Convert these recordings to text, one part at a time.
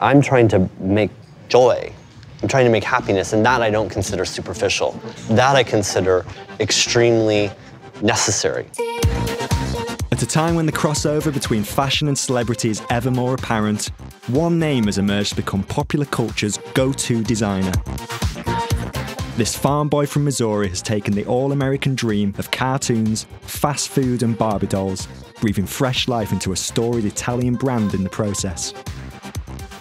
I'm trying to make joy. I'm trying to make happiness, and that I don't consider superficial. That I consider extremely necessary. At a time when the crossover between fashion and celebrity is ever more apparent, one name has emerged to become popular culture's go-to designer. This farm boy from Missouri has taken the all-American dream of cartoons, fast food and Barbie dolls, breathing fresh life into a storied Italian brand in the process.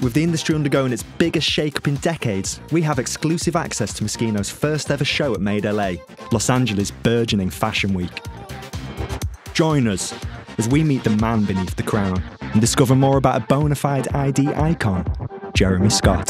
With the industry undergoing its biggest shake-up in decades, we have exclusive access to Moschino's first ever show at Made LA, Los Angeles' burgeoning Fashion Week. Join us as we meet the man beneath the crown and discover more about a bona fide ID icon, Jeremy Scott.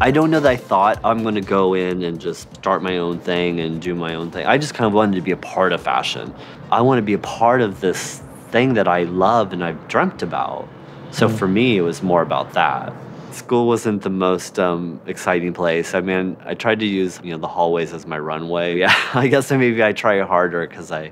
I don't know that I thought I'm going to go in and just start my own thing and do my own thing. I just kind of wanted to be a part of fashion. I want to be a part of this thing that I love and I've dreamt about. So for me, it was more about that. School wasn't the most exciting place. I mean, I tried to use the hallways as my runway. Yeah, I guess maybe I try harder because I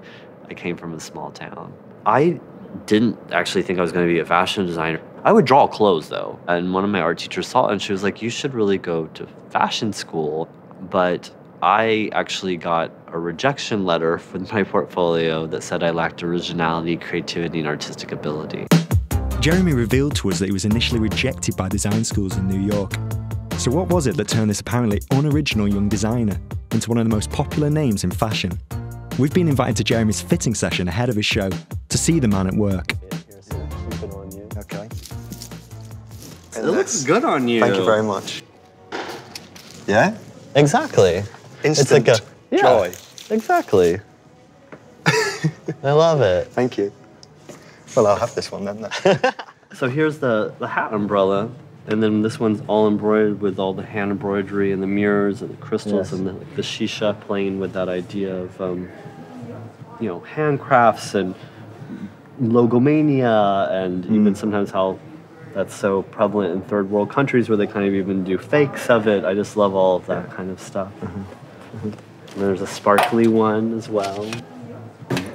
came from a small town. I didn't actually think I was going to be a fashion designer. I would draw clothes, though, and one of my art teachers saw it, and she was like, you should really go to fashion school. But I actually got a rejection letter for my portfolio that said I lacked originality, creativity, and artistic ability. Jeremy revealed to us that he was initially rejected by design schools in New York. So what was it that turned this apparently unoriginal young designer into one of the most popular names in fashion? We've been invited to Jeremy's fitting session ahead of his show to see the man at work. Okay. It looks good on you. Thank you very much. Yeah? Exactly. Instant it's like a, joy. Exactly. I love it. Thank you. Well, I'll have this one then. So here's the hat umbrella, and then this one's all embroidered with all the hand embroidery and the mirrors and the crystals and the shisha, playing with that idea of, handcrafts and logomania, and even sometimes how that's so prevalent in third world countries where they kind of even do fakes of it. I just love all of that kind of stuff. And there's a sparkly one as well.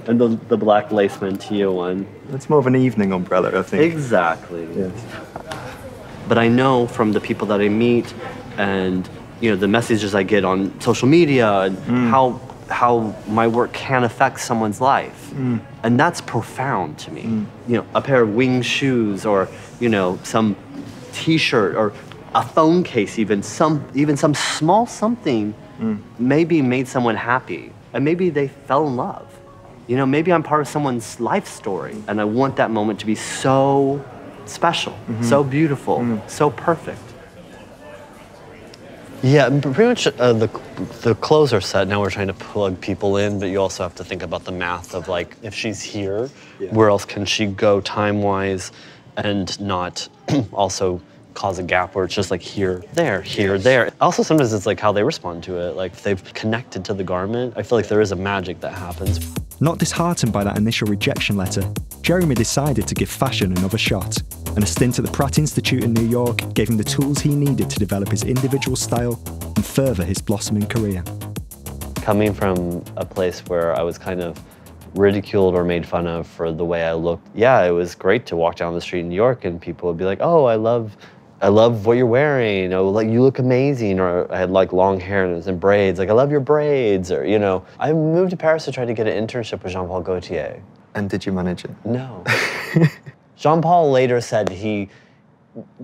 And the black lace mantilla one. That's more of an evening umbrella, I think. Exactly. Yes. But I know from the people that I meet and the messages I get on social media and how my work can affect someone's life. And that's profound to me. A pair of winged shoes or, some t-shirt or a phone case, even some small something maybe made someone happy. And maybe they fell in love. Maybe I'm part of someone's life story, and I want that moment to be so special, so beautiful, so perfect. Yeah, pretty much the clothes are set. Now we're trying to plug people in, but you also have to think about the math of, like, if she's here, where else can she go time-wise and not also cause a gap where it's just like here, there. Also, sometimes it's like how they respond to it. Like, if they've connected to the garment, I feel like there is a magic that happens. Not disheartened by that initial rejection letter, Jeremy decided to give fashion another shot, and a stint at the Pratt Institute in New York gave him the tools he needed to develop his individual style and further his blossoming career. Coming from a place where I was kind of ridiculed or made fun of for the way I looked, it was great to walk down the street in New York and people would be like, oh, I love what you're wearing, or like, you look amazing, or I had like long hair and it was in braids, like, I love your braids, or I moved to Paris to try to get an internship with Jean-Paul Gaultier. And did you manage it? No. Jean-Paul later said he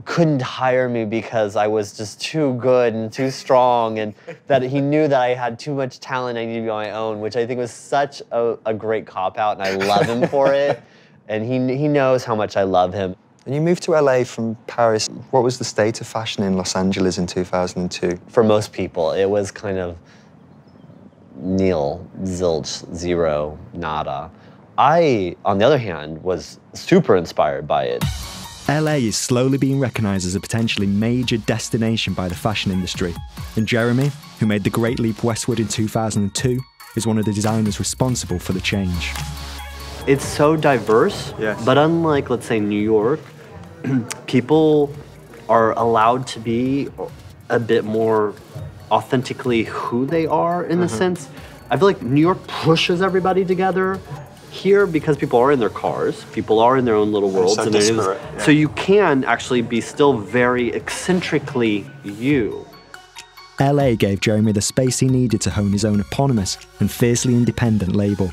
couldn't hire me because I was just too good and too strong, and that he knew that I had too much talent, I needed to be on my own, which I think was such a great cop-out, and I love him for it, and he knows how much I love him. And you moved to LA from Paris. What was the state of fashion in Los Angeles in 2002? For most people, it was kind of nil, zilch, zero, nada. I, on the other hand, was super inspired by it. LA is slowly being recognized as a potentially major destination by the fashion industry. And Jeremy, who made the great leap westward in 2002, is one of the designers responsible for the change. It's so diverse, but unlike, let's say, New York, people are allowed to be a bit more authentically who they are in the sense. I feel like New York pushes everybody together. Here, because people are in their cars, people are in their own little worlds. So, yeah. So you can actually be still very eccentrically you. LA gave Jeremy the space he needed to hone his own eponymous and fiercely independent label.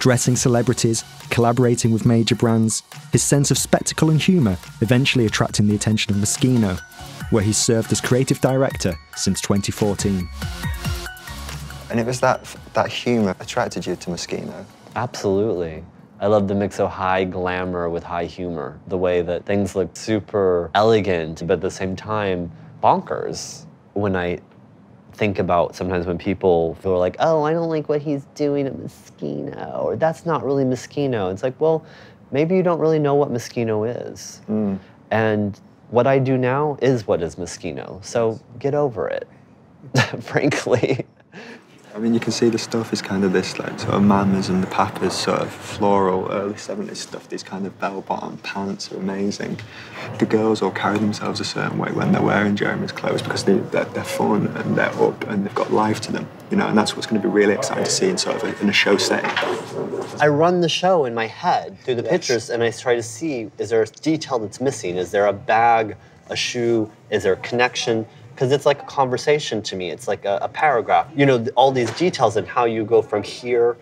Dressing celebrities, collaborating with major brands, his sense of spectacle and humour eventually attracting the attention of Moschino, where he served as creative director since 2014. And it was that humour attracted you to Moschino? Absolutely. I love the mix of high glamour with high humor, the way that things look super elegant, but at the same time, bonkers. When I think about sometimes when people feel like, oh, I don't like what he's doing at Moschino, or that's not really Moschino. It's like, well, maybe you don't really know what Moschino is. Mm. And what I do now is what is Moschino, so get over it, frankly. I mean, you can see the stuff is kind of this, like, sort of Mamas and the Papas, sort of floral, early 70s stuff. These kind of bell-bottom pants are amazing. The girls all carry themselves a certain way when they're wearing Jeremy's clothes because they're fun and they're up and they've got life to them, you know, and that's what's going to be really exciting to see in sort of in a show setting. I run the show in my head through the pictures and I try to see, is there a detail that's missing? Is there a bag, a shoe? Is there a connection? Because it's like a conversation to me. It's like a paragraph. You know, all these details and how you go from here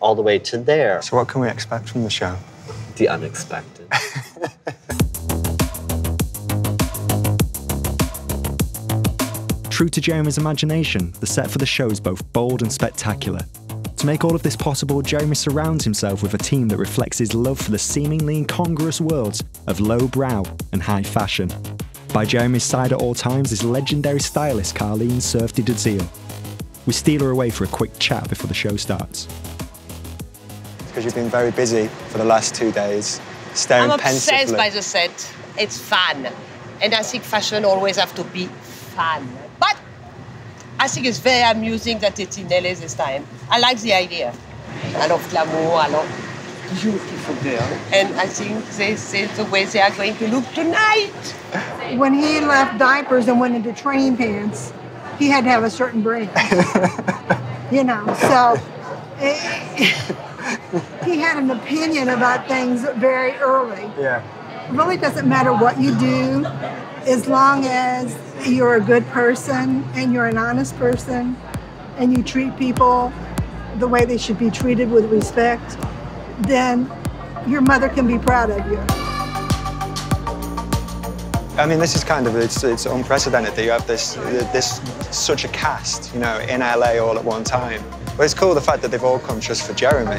all the way to there. So what can we expect from the show? The unexpected. True to Jeremy's imagination, the set for the show is both bold and spectacular. To make all of this possible, Jeremy surrounds himself with a team that reflects his love for the seemingly incongruous worlds of low-brow and high fashion. By Jeremy's side at all times is legendary stylist Carlene Serf de Dezil. We steal her away for a quick chat before the show starts. It's because you've been very busy for the last 2 days, staring pensively. I'm obsessed by the set. It's fun. And I think fashion always have to be fun. But I think it's very amusing that it's in LA this time. I like the idea. I love glamour, I love beautiful girl. And I think this is the way they are going to look tonight. When he left diapers and went into training pants, he had to have a certain break, you know, so he had an opinion about things very early. Yeah. It really doesn't matter what you do, as long as you're a good person and you're an honest person and you treat people the way they should be treated with respect, then your mother can be proud of you. I mean, this is kind of, it's unprecedented that you have this such a cast, you know, in LA all at one time. But it's cool, the fact that they've all come just for Jeremy.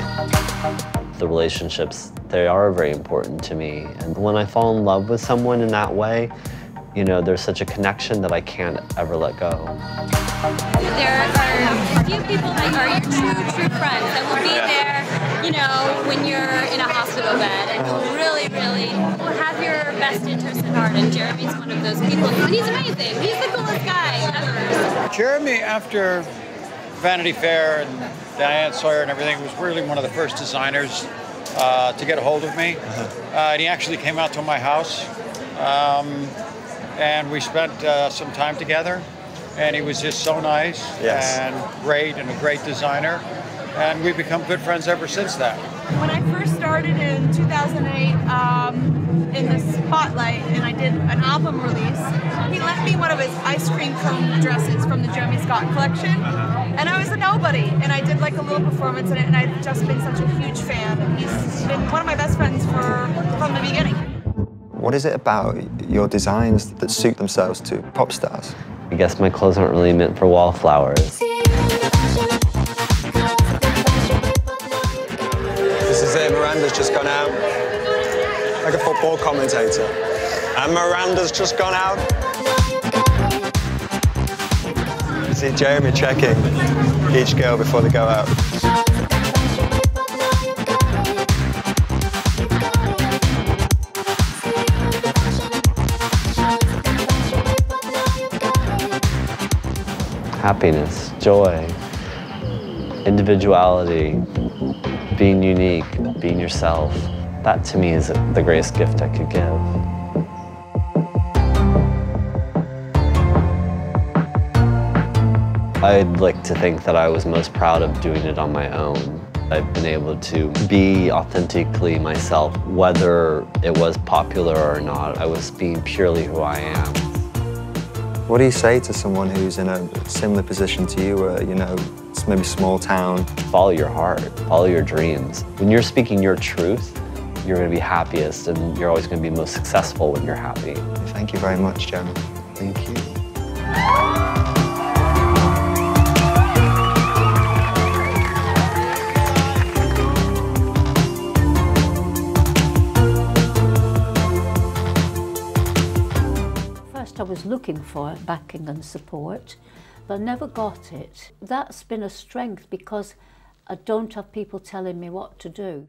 The relationships, they are very important to me. And when I fall in love with someone in that way, you know, there's such a connection that I can't ever let go. There are a few people that are your true friends that will be there, you know, when you're in a hospital bed and will really will have your best interest in heart, and Jeremy's one of those people. He's amazing. He's the coolest guy ever. Jeremy, after Vanity Fair and Diane Sawyer and everything, was really one of the first designers to get a hold of me. And he actually came out to my house. And we spent some time together, and he was just so nice and great and a great designer, and we've become good friends ever since that. When I first started in 2008 in the Spotlight, and I did an album release, he left me one of his ice cream cone dresses from the Jeremy Scott collection, and I was a nobody, and I did like a little performance in it, and I've just been such a huge fan, and he's been one of my best friends from the beginning. What is it about your designs that suit themselves to pop stars? I guess my clothes aren't really meant for wallflowers. This is it, Miranda's just gone out. Like a football commentator. And Miranda's just gone out. You see Jeremy checking each girl before they go out. Happiness, joy, individuality, being unique, being yourself. That to me is the greatest gift I could give. I'd like to think that I was most proud of doing it on my own. I've been able to be authentically myself, whether it was popular or not. I was being purely who I am. What do you say to someone who's in a similar position to you, where, you know, it's maybe small town? Follow your heart, follow your dreams. When you're speaking your truth, you're going to be happiest, and you're always going to be most successful when you're happy. Thank you very much, Jeremy. Thank you. First, I was looking for backing and support, but I never got it. That's been a strength because I don't have people telling me what to do.